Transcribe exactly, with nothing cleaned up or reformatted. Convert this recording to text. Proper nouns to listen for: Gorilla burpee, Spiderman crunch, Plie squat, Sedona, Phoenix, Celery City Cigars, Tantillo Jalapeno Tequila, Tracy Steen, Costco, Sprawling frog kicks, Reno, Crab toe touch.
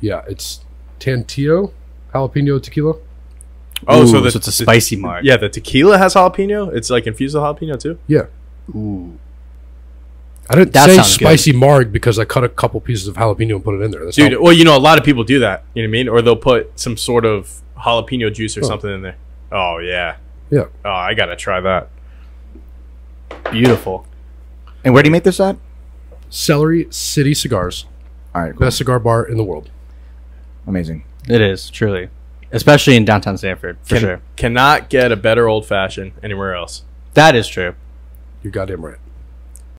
Yeah, it's Tantillo Jalapeno Tequila. Oh, ooh, so, the, so it's a spicy the, mark. Yeah, the tequila has jalapeno. It's like infused with jalapeno too. Yeah. Ooh. I didn't that say spicy good. marg because I cut a couple pieces of jalapeno and put it in there. That's Dude, how... well, you know, a lot of people do that. You know what I mean? Or they'll put some sort of jalapeno juice or oh. something in there. Oh, yeah. Yeah. Oh, I got to try that. Beautiful. And where do you make this at? Celery City Cigars. All right. Cool. Best cigar bar in the world. Amazing. It is, truly. Especially in downtown Sanford, for Can, sure. Cannot get a better old-fashioned anywhere else. That is true. You're goddamn right.